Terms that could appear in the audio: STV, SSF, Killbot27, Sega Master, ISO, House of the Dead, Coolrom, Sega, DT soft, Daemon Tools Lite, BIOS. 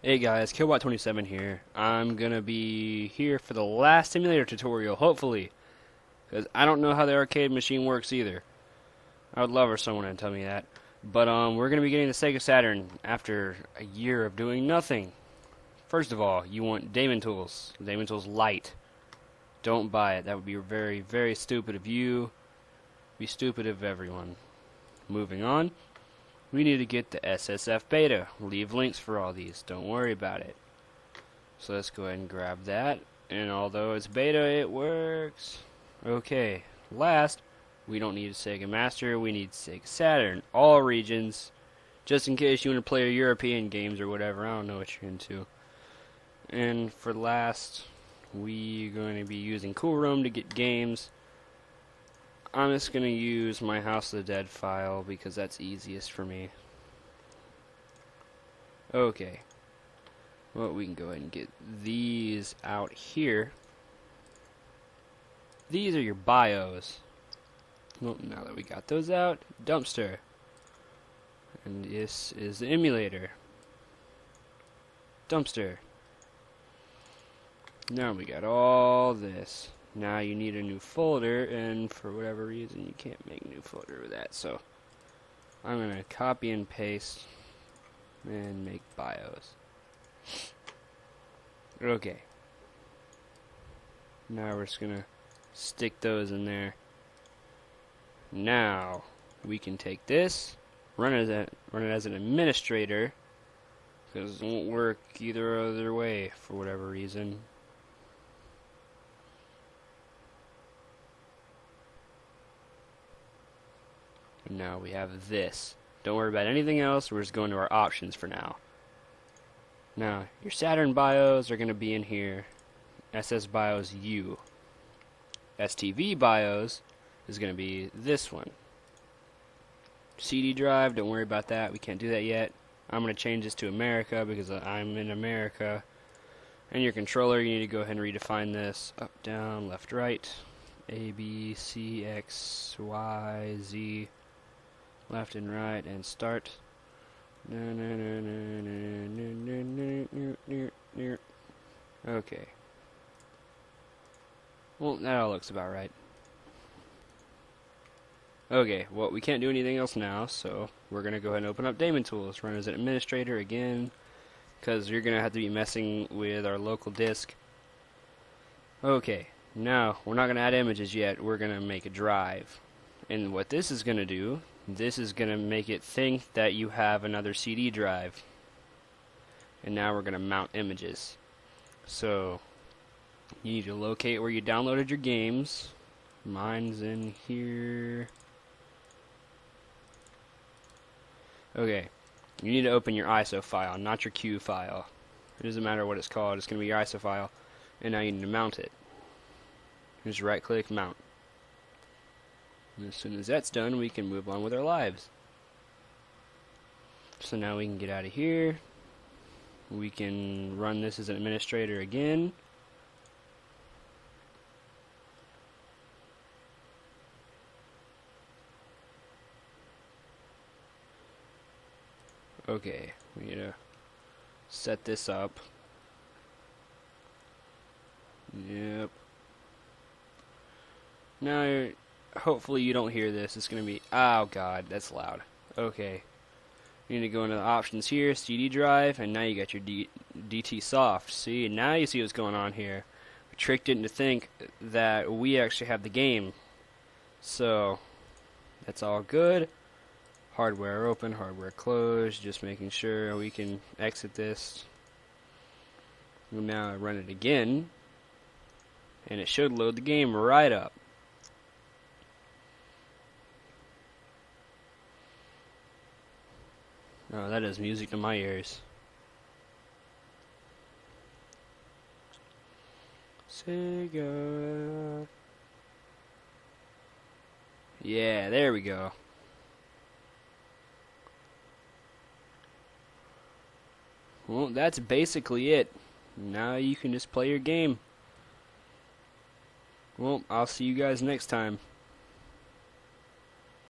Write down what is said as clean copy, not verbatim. Hey guys, Killbot27 here. I'm gonna be here for the last simulator tutorial, hopefully, because I don't know how the arcade machine works either. I would love for someone to tell me that. But we're gonna be getting the Sega Saturn after a year of doing nothing. First of all, you want Daemon Tools Lite. Don't buy it. That would be very, very stupid of you. Be stupid of everyone. Moving on. We need to get the SSF beta. Leave links for all these. Don't worry about it. So let's go ahead and grab that. And although it's beta, it works. Okay. Last, we don't need a Sega Master. We need Sega Saturn. All regions. Just in case you want to play European games or whatever. I don't know what you're into. And for last, we're going to be using Cool Room to get games. I'm just going to use my House of the Dead file because that's easiest for me. Okay. Well, we can go ahead and get these out here. These are your BIOS. Well, now that we got those out, dumpster. And this is the emulator. Dumpster. Now we got all this. Now you need a new folder, and for whatever reason you can't make a new folder with that, so I'm going to copy and paste and make BIOS. Okay. Now we're just going to stick those in there. Now we can take this, run it as an administrator, because it won't work either other way for whatever reason. Now we have this. Don't worry about anything else. We're just going to our options for now. Now, your Saturn BIOS are going to be in here. SS BIOS U. STV BIOS is going to be this one. CD drive, don't worry about that. We can't do that yet. I'm going to change this to America because I'm in America. And your controller, you need to go ahead and redefine this. Up, down, left, right. A, B, C, X, Y, Z. Left and right and start. Okay. Well, that all looks about right. Okay, well, we can't do anything else now, so we're going to go ahead and open up Daemon Tools. Run as an administrator again, because you're going to have to be messing with our local disk. Okay, now we're not going to add images yet. We're going to make a drive. And what this is going to do, this is going to make it think that you have another CD drive. And now we're going to mount images. So you need to locate where you downloaded your games. Mine's in here. Okay. You need to open your ISO file, not your Q file. It doesn't matter what it's called. It's going to be your ISO file. And now you need to mount it. Just right click, mount. And as soon as that's done, we can move on with our lives. So now we can get out of here. We can run this as an administrator again. Okay, we need to set this up. Yep. Now, hopefully you don't hear this. It's going to be, oh god, that's loud. Okay. You need to go into the options here, CD drive, and now you got your DT soft. See, now you see what's going on here. We tricked it into think that we actually have the game. So, that's all good. Hardware open, hardware closed, just making sure we can exit this. We'll now run it again. And it should load the game right up. Oh, that is music to my ears. Sega. Yeah, there we go. Well, that's basically it. Now you can just play your game. Well, I'll see you guys next time.